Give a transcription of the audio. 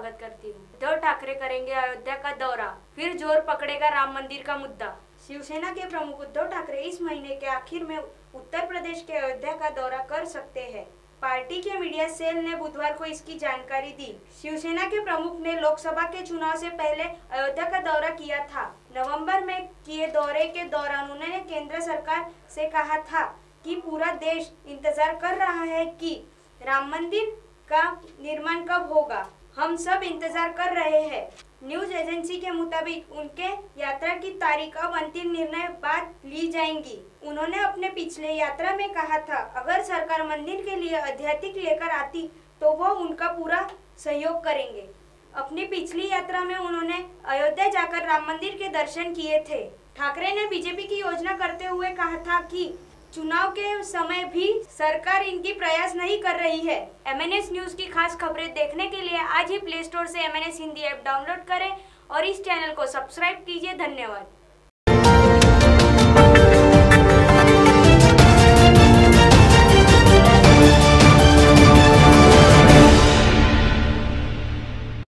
स्वागत करती हूँ। उद्धव ठाकरे करेंगे अयोध्या का दौरा, फिर जोर पकड़ेगा राम मंदिर का मुद्दा। शिवसेना के प्रमुख उद्धव ठाकरे इस महीने के आखिर में उत्तर प्रदेश के अयोध्या का दौरा कर सकते हैं। पार्टी के मीडिया सेल ने बुधवार को इसकी जानकारी दी। शिवसेना के प्रमुख ने लोकसभा के चुनाव से पहले अयोध्या का दौरा किया था। नवंबर में किए दौरे के दौरान उन्होंने केंद्र सरकार से कहा था कि पूरा देश इंतजार कर रहा है कि राम मंदिर का निर्माण कब होगा। हम सब इंतजार कर रहे हैं। न्यूज एजेंसी के मुताबिक उनके यात्रा की तारीख अब अंतिम निर्णय बाद ली जाएंगी। उन्होंने अपने पिछले यात्रा में कहा था, अगर सरकार मंदिर के लिए अध्यात्मिक लेकर आती तो वो उनका पूरा सहयोग करेंगे। अपनी पिछली यात्रा में उन्होंने अयोध्या जाकर राम मंदिर के दर्शन किए थे। ठाकरे ने बीजेपी की योजना करते हुए कहा था कि चुनाव के समय भी सरकार इनकी प्रयास नहीं कर रही है। एमएनएस न्यूज की खास खबरें देखने के लिए आज ही प्ले स्टोर से एमएनएस हिंदी ऐप डाउनलोड करें और इस चैनल को सब्सक्राइब कीजिए। धन्यवाद।